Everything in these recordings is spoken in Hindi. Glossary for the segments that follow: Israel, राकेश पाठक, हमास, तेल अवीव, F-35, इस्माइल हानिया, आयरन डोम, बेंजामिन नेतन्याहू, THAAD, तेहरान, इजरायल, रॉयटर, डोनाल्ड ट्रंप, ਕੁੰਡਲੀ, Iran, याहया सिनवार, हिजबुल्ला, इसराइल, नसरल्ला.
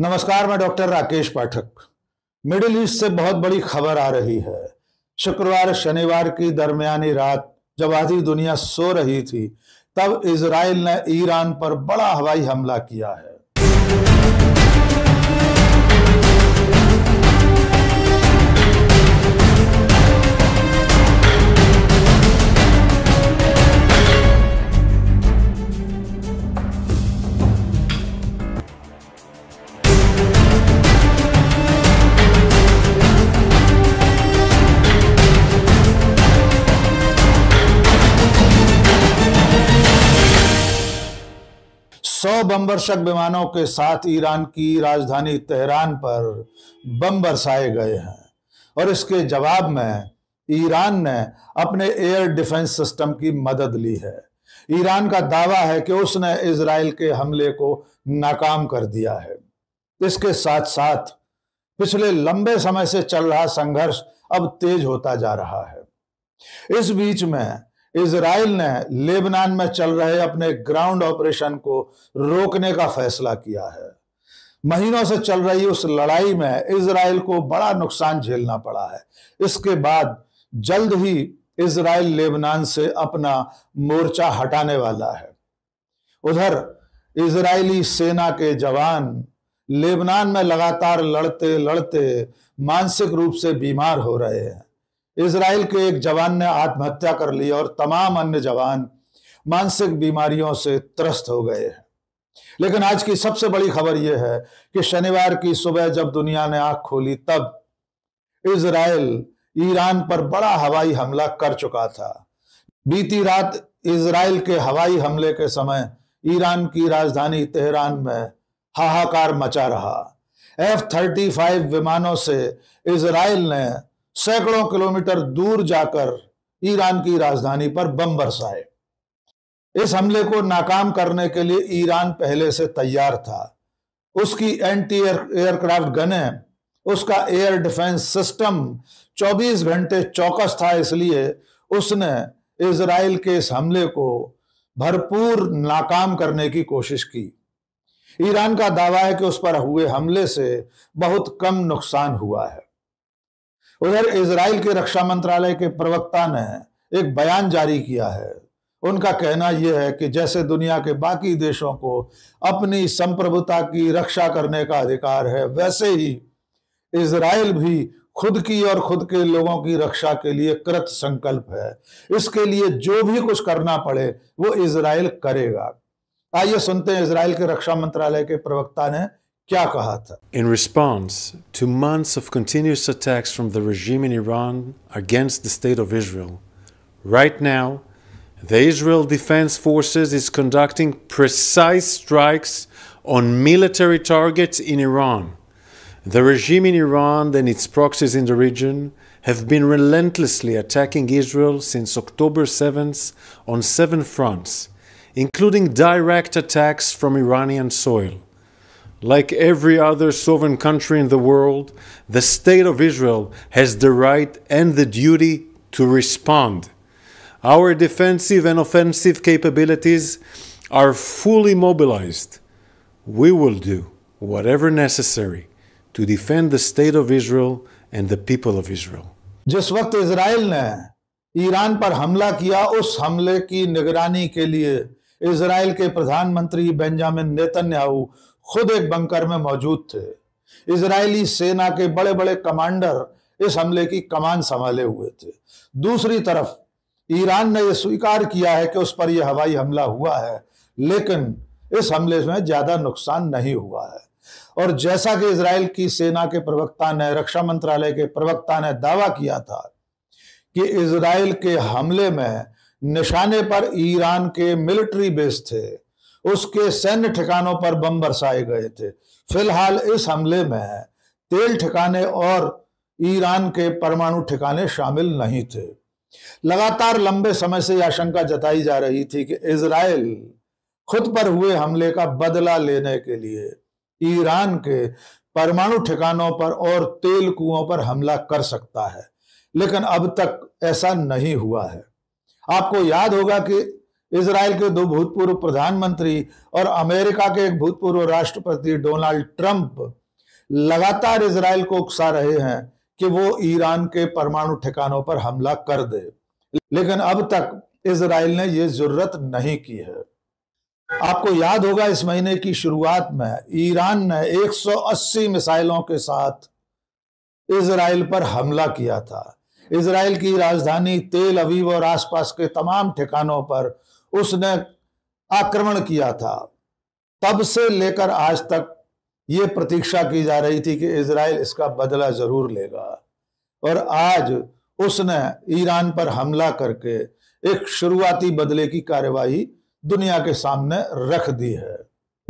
नमस्कार, मैं doctor राकेश पाठक। Middle east से बहुत बड़ी खबर आ रही है। शुक्रवार शनिवार की दरमियानी रात जब आधी दुनिया सो रही थी, तब इजरायल ने ईरान पर बड़ा हवाई हमला किया है। सौ बमवर्षक विमानों के साथ ईरान की राजधानी तेहरान पर बम बरसाए गए हैं और इसके जवाब में ईरान ने अपने एयर डिफेंस सिस्टम की मदद ली है। ईरान का दावा है कि उसने इजरायल के हमले को नाकाम कर दिया है। इसके साथ साथ पिछले लंबे समय से चल रहा संघर्ष अब तेज होता जा रहा है। इस बीच में इजराइल ने लेबनान में चल रहे अपने ग्राउंड ऑपरेशन को रोकने का फैसला किया है। महीनों से चल रही उस लड़ाई में इजराइल को बड़ा नुकसान झेलना पड़ा है। इसके बाद जल्द ही इजराइल लेबनान से अपना मोर्चा हटाने वाला है। उधर इजरायली सेना के जवान लेबनान में लगातार लड़ते लड़ते मानसिक रूप से बीमार हो रहे हैं। इजराइल के एक जवान ने आत्महत्या कर ली और तमाम अन्य जवान मानसिक बीमारियों से त्रस्त हो गए हैं। लेकिन आज की सबसे बड़ी खबर यह है कि शनिवार की सुबह जब दुनिया ने आंख खोली, तब इजराइल ईरान पर बड़ा हवाई हमला कर चुका था। बीती रात इजराइल के हवाई हमले के समय ईरान की राजधानी तेहरान में हाहाकार मचा रहा। F-35 विमानों से इजराइल ने सैकड़ों किलोमीटर दूर जाकर ईरान की राजधानी पर बम बरसाए। इस हमले को नाकाम करने के लिए ईरान पहले से तैयार था। उसकी एंटी एयरक्राफ्ट गनें, उसका एयर डिफेंस सिस्टम 24 घंटे चौकस था, इसलिए उसने इजराइल के इस हमले को भरपूर नाकाम करने की कोशिश की। ईरान का दावा है कि उस पर हुए हमले से बहुत कम नुकसान हुआ है। उधर इजराइल के रक्षा मंत्रालय के प्रवक्ता ने एक बयान जारी किया है। उनका कहना यह है कि जैसे दुनिया के बाकी देशों को अपनी संप्रभुता की रक्षा करने का अधिकार है, वैसे ही इजराइल भी खुद की और खुद के लोगों की रक्षा के लिए कृत संकल्प है। इसके लिए जो भी कुछ करना पड़े वो इजराइल करेगा। आइए सुनते हैं इजराइल के रक्षा मंत्रालय के प्रवक्ता ने क्या कहा था। In response to months of continuous attacks from the regime in Iran against the state of Israel, right now the Israel Defense Forces is conducting precise strikes on military targets in Iran. The regime in Iran and its proxies in the region have been relentlessly attacking Israel since October 7th on 7 fronts, including direct attacks from Iranian soil. Like every other sovereign country in the world, the state of Israel has the right and the duty to respond. Our defensive and offensive capabilities are fully mobilized. We will do whatever necessary to defend the state of Israel and the people of Israel. जिस वक्त इजराइल ने ईरान पर हमला किया, उस हमले की निगरानी के लिए इजराइल के प्रधानमंत्री बेंजामिन नेतन्याहू खुद एक बंकर में मौजूद थे। इजरायली सेना के बड़े बड़े कमांडर इस हमले की कमान संभाले हुए थे। दूसरी तरफ ईरान ने यह स्वीकार किया है कि उस पर यह हवाई हमला हुआ है, लेकिन इस हमले में ज्यादा नुकसान नहीं हुआ है। और जैसा कि इजरायल की सेना के प्रवक्ता ने, रक्षा मंत्रालय के प्रवक्ता ने दावा किया था कि इजरायल के हमले में निशाने पर ईरान के मिलिट्री बेस थे, उसके सैन्य ठिकानों पर बम बरसाए गए थे। फिलहाल इस हमले में तेल ठिकाने और ईरान के परमाणु ठिकाने शामिल नहीं थे। लगातार लंबे समय से यह आशंका जताई जा रही थी कि इजराइल खुद पर हुए हमले का बदला लेने के लिए ईरान के परमाणु ठिकानों पर और तेल कुओं पर हमला कर सकता है, लेकिन अब तक ऐसा नहीं हुआ है। आपको याद होगा कि इसराइल के दो भूतपूर्व प्रधानमंत्री और अमेरिका के एक भूतपूर्व राष्ट्रपति डोनाल्ड ट्रंप लगातार इसराइल को उकसा रहे हैं कि वो ईरान के परमाणु ठिकानों पर हमला कर दे, लेकिन अब तक इसराइल ने ये जरूरत नहीं की है। आपको याद होगा इस महीने की शुरुआत में ईरान ने 180 मिसाइलों के साथ इसराइल पर हमला किया था। इसराइल की राजधानी तेल अवीव और आसपास के तमाम ठिकानों पर उसने आक्रमण किया था। तब से लेकर आज तक ये प्रतीक्षा की जा रही थी कि इसराइल इसका बदला जरूर लेगा, और आज उसने ईरान पर हमला करके एक शुरुआती बदले की कार्रवाई दुनिया के सामने रख दी है।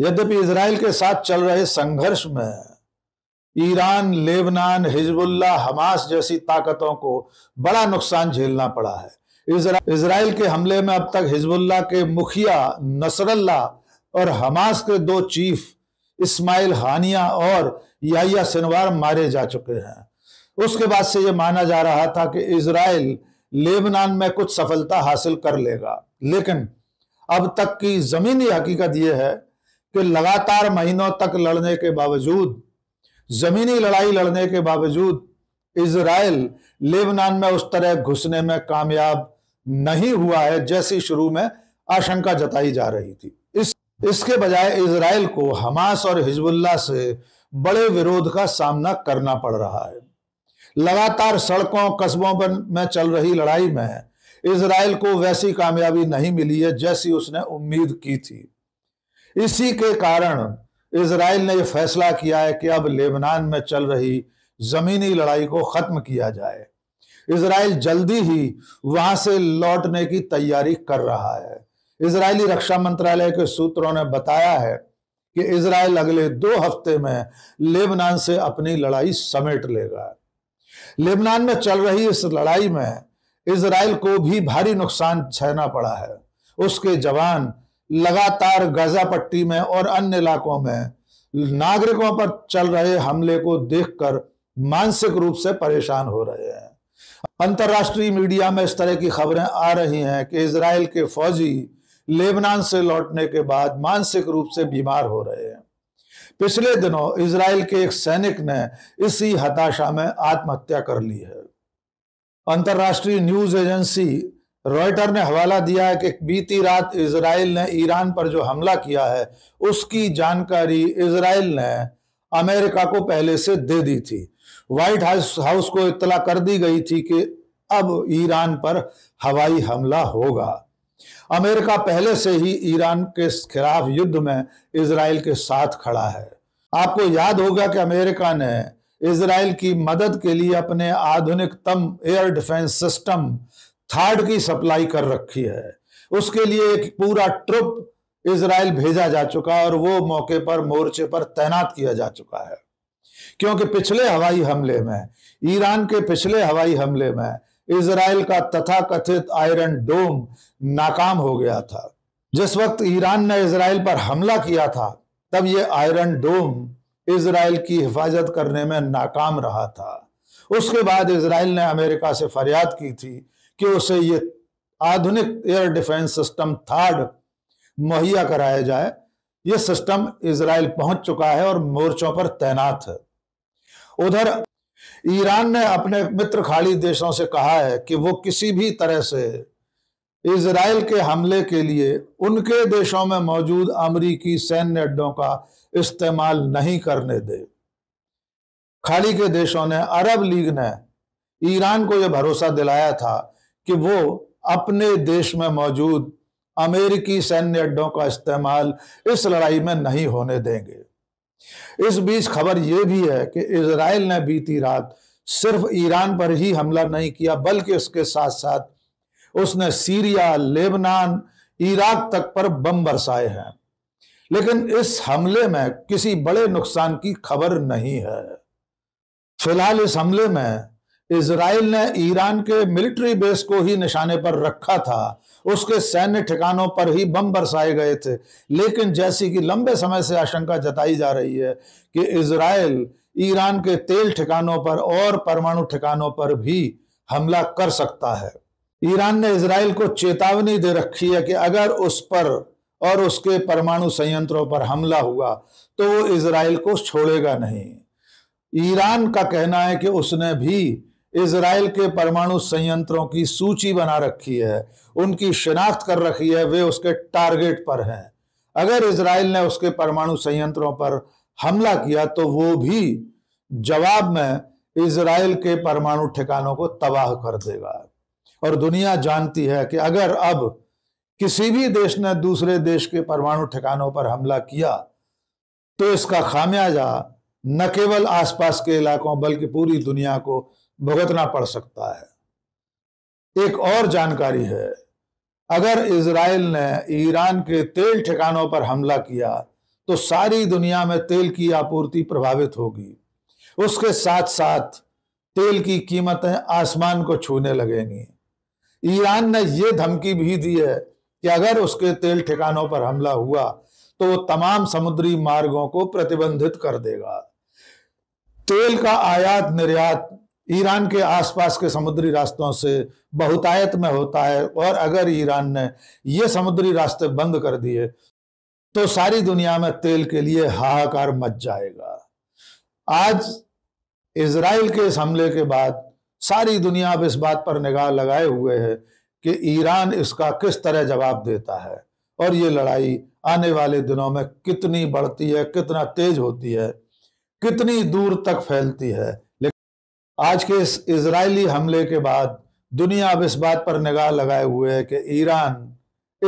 यद्यपि इसराइल के साथ चल रहे संघर्ष में ईरान, लेबनान, हिजबुल्ला, हमास जैसी ताकतों को बड़ा नुकसान झेलना पड़ा है। इसराइल के हमले में अब तक हिजबुल्ला के मुखिया नसरल्ला और हमास के दो चीफ इस्माइल हानिया और याहया सिनवार मारे जा चुके हैं। उसके बाद से यह माना जा रहा था कि इसराइल लेबनान में कुछ सफलता हासिल कर लेगा, लेकिन अब तक की जमीनी हकीकत यह है कि लगातार महीनों तक लड़ने के बावजूद, जमीनी लड़ाई लड़ने के बावजूद इसराइल लेबनान में उस तरह घुसने में कामयाब नहीं हुआ है जैसी शुरू में आशंका जताई जा रही थी। इसके बजाय इसराइल को हमास और हिजबुल्ला से बड़े विरोध का सामना करना पड़ रहा है। लगातार सड़कों, कस्बों पर में चल रही लड़ाई में इसराइल को वैसी कामयाबी नहीं मिली है जैसी उसने उम्मीद की थी। इसी के कारण इसराइल ने यह फैसला किया है कि अब लेबनान में चल रही जमीनी लड़ाई को खत्म किया जाए। इसराइल जल्दी ही वहां से लौटने की तैयारी कर रहा है। इसराइली रक्षा मंत्रालय के सूत्रों ने बताया है कि इसराइल अगले 2 हफ्ते में लेबनान से अपनी लड़ाई समेट लेगा। लेबनान में चल रही इस लड़ाई में इसराइल को भी भारी नुकसान सहना पड़ा है। उसके जवान लगातार गाजा पट्टी में और अन्य इलाकों में नागरिकों पर चल रहे हमले को देखकर मानसिक रूप से परेशान हो रहे हैं। अंतर्राष्ट्रीय मीडिया में इस तरह की खबरें आ रही हैं कि इसराइल के फौजी लेबनान से लौटने के बाद मानसिक रूप से बीमार हो रहे हैं। पिछले दिनों इसराइल के एक सैनिक ने इसी हताशा में आत्महत्या कर ली है। अंतर्राष्ट्रीय न्यूज एजेंसी रॉयटर ने हवाला दिया है कि बीती रात इसराइल ने ईरान पर जो हमला किया है उसकी जानकारी इसराइल ने अमेरिका को पहले से दे दी थी। व्हाइट हाउस को इत्तला कर दी गई थी कि अब ईरान पर हवाई हमला होगा। अमेरिका पहले से ही ईरान के खिलाफ युद्ध में इसराइल के साथ खड़ा है। आपको याद होगा कि अमेरिका ने इसराइल की मदद के लिए अपने आधुनिकतम एयर डिफेंस सिस्टम THAAD की सप्लाई कर रखी है। उसके लिए एक पूरा ट्रुप इसराइल भेजा जा चुका और वो मौके पर, मोर्चे पर तैनात किया जा चुका है, क्योंकि पिछले हवाई हमले में, ईरान के पिछले हवाई हमले में इसराइल का तथाकथित आयरन डोम नाकाम हो गया था। जिस वक्त ईरान ने इसराइल पर हमला किया था तब ये आयरन डोम इसराइल की हिफाजत करने में नाकाम रहा था। उसके बाद इसराइल ने अमेरिका से फरियाद की थी कि उसे ये आधुनिक एयर डिफेंस सिस्टम THAAD मुहैया कराया जाए। ये सिस्टम इसराइल पहुंच चुका है और मोर्चों पर तैनात है। उधर ईरान ने अपने मित्र खाड़ी देशों से कहा है कि वो किसी भी तरह से इसराइल के हमले के लिए उनके देशों में मौजूद अमरीकी सैन्य अड्डों का इस्तेमाल नहीं करने दे। खाड़ी के देशों ने, अरब लीग ने ईरान को यह भरोसा दिलाया था कि वो अपने देश में मौजूद अमेरिकी सैन्य अड्डों का इस्तेमाल इस लड़ाई में नहीं होने देंगे। इस बीच खबर यह भी है कि इसराइल ने बीती रात सिर्फ ईरान पर ही हमला नहीं किया, बल्कि उसके साथ साथ उसने सीरिया, लेबनान, इराक तक पर बम बरसाए हैं। लेकिन इस हमले में किसी बड़े नुकसान की खबर नहीं है। फिलहाल इस हमले में इसराइल ने ईरान के मिलिट्री बेस को ही निशाने पर रखा था। उसके सैन्य ठिकानों पर ही बम बरसाए गए थे, लेकिन जैसी कि लंबे समय से आशंका जताई जा रही है कि इसराइल ईरान के तेल ठिकानों पर और परमाणु ठिकानों पर भी हमला कर सकता है। ईरान ने इजराइल को चेतावनी दे रखी है कि अगर उस पर और उसके परमाणु संयंत्रों पर हमला हुआ तो वो इजराइल को छोड़ेगा नहीं। ईरान का कहना है कि उसने भी इजराइल के परमाणु संयंत्रों की सूची बना रखी है, उनकी शिनाख्त कर रखी है, वे उसके टारगेट पर हैं। अगर इजराइल ने उसके परमाणु संयंत्रों पर हमला किया तो वो भी जवाब में इजराइल के परमाणु ठिकानों को तबाह कर देगा। और दुनिया जानती है कि अगर अब किसी भी देश ने दूसरे देश के परमाणु ठिकानों पर हमला किया तो इसका खामियाजा न केवल आसपास के इलाकों बल्कि पूरी दुनिया को भुगतना पड़ सकता है। एक और जानकारी है, अगर इजराइल ने ईरान के तेल ठिकानों पर हमला किया तो सारी दुनिया में तेल की आपूर्ति प्रभावित होगी, उसके साथ साथ तेल की कीमतें आसमान को छूने लगेंगी। ईरान ने यह धमकी भी दी है कि अगर उसके तेल ठिकानों पर हमला हुआ तो वो तमाम समुद्री मार्गों को प्रतिबंधित कर देगा। तेल का आयात निर्यात ईरान के आसपास के समुद्री रास्तों से बहुतायत में होता है और अगर ईरान ने ये समुद्री रास्ते बंद कर दिए तो सारी दुनिया में तेल के लिए हाहाकार मच जाएगा। आज इजराइल के इस हमले के बाद सारी दुनिया अब इस बात पर निगाह लगाए हुए है कि ईरान इसका किस तरह जवाब देता है और ये लड़ाई आने वाले दिनों में कितनी बढ़ती है, कितना तेज होती है, कितनी दूर तक फैलती है। आज के इस इजरायली हमले के बाद दुनिया अब इस बात पर निगाह लगाए हुए है कि ईरान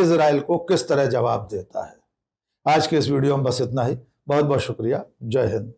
इजराइल को किस तरह जवाब देता है। आज के इस वीडियो में बस इतना ही। बहुत बहुत शुक्रिया। जय हिंद।